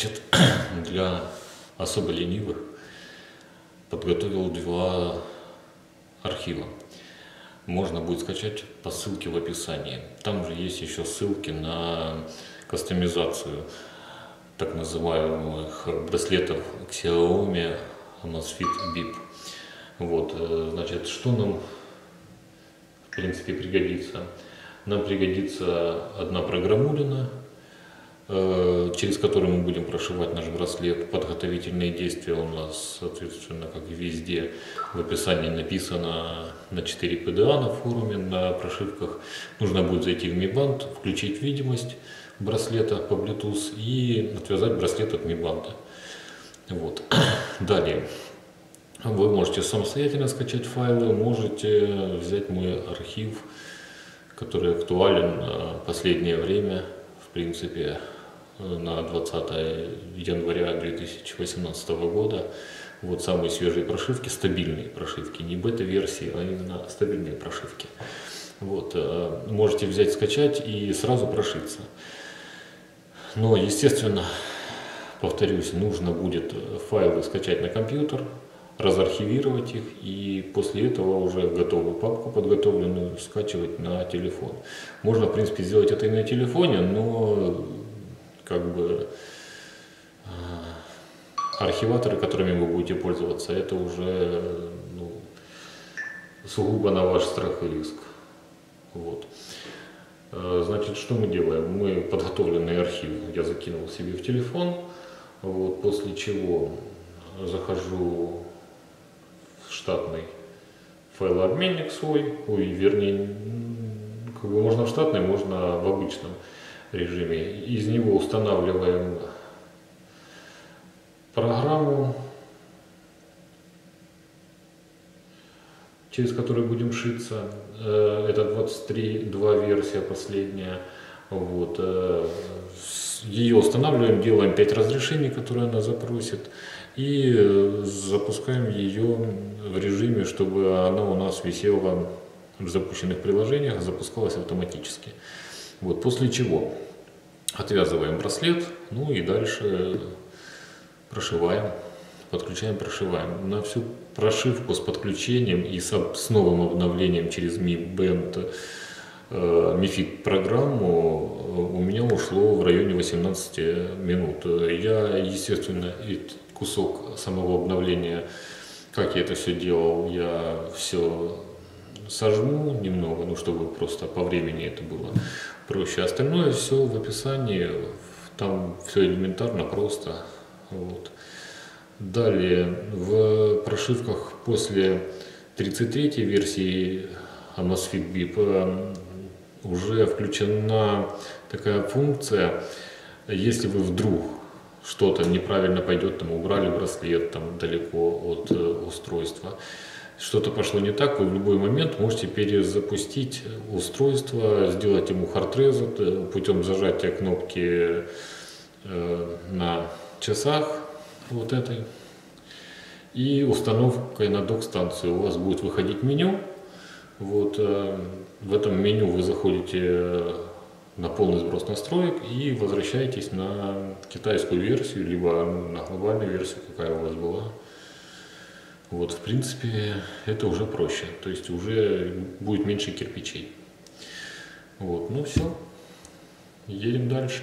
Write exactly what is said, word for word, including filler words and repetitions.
Значит, для особо ленивых подготовил два архива. Можно будет скачать по ссылке в описании. Там же есть еще ссылки на кастомизацию так называемых браслетов Xiaomi Amazfit Bip. Вот, значит, что нам в принципе пригодится? Нам пригодится одна программулина, через который мы будем прошивать наш браслет. Подготовительные действия у нас, соответственно, как и везде, в описании написано на четыре пэ дэ а на форуме, на прошивках. Нужно будет зайти в Mi Band, включить видимость браслета по Bluetooth и отвязать браслет от Mi Band. Вот. Далее. Вы можете самостоятельно скачать файлы, можете взять мой архив, который актуален в последнее время, в принципе, на двадцатое января две тысячи восемнадцатого года. Вот самые свежие прошивки, стабильные прошивки, не бета-версии, а именно стабильные прошивки. Вот, можете взять, скачать и сразу прошиться. Но, естественно, повторюсь, нужно будет файлы скачать на компьютер, разархивировать их и после этого уже готовую папку подготовленную скачивать на телефон. Можно, в принципе, сделать это и на телефоне, но как бы архиваторы, которыми вы будете пользоваться, это уже ну, сугубо на ваш страх и риск. Вот. Значит, что мы делаем? Мы подготовленный архив я закинул себе в телефон, вот, после чего захожу штатный файлообменник свой, ой, вернее, как бы можно в штатный, можно в обычном режиме. Из него устанавливаем программу, через которую будем шиться. Это двадцать три точка два версия последняя. Вот. Ее устанавливаем, делаем пять разрешений, которые она запросит, и запускаем ее в режиме, чтобы она у нас висела в запущенных приложениях, запускалась автоматически. Вот, после чего отвязываем браслет, ну и дальше прошиваем, подключаем, прошиваем. На всю прошивку с подключением и с новым обновлением через Mi Band Mi Fit программу у меня ушло в районе восемнадцати минут. Я, естественно, кусок самого обновления, как я это все делал, я все сожму немного, ну чтобы просто по времени это было проще. Остальное все в описании, там все элементарно, просто. Вот. Далее, в прошивках после тридцать третьей версии Amazfit Bip уже включена такая функция, если вы вдруг что-то неправильно пойдет, там убрали браслет там далеко от устройства, что-то пошло не так, вы в любой момент можете перезапустить устройство, сделать ему hard reset путем зажатия кнопки на часах вот этой и установкой на док-станцию. У вас будет выходить меню. Вот, в этом меню вы заходите на полный сброс настроек и возвращаетесь на китайскую версию, либо на глобальную версию, какая у вас была. Вот, в принципе, это уже проще, то есть уже будет меньше кирпичей. Вот, ну все, едем дальше.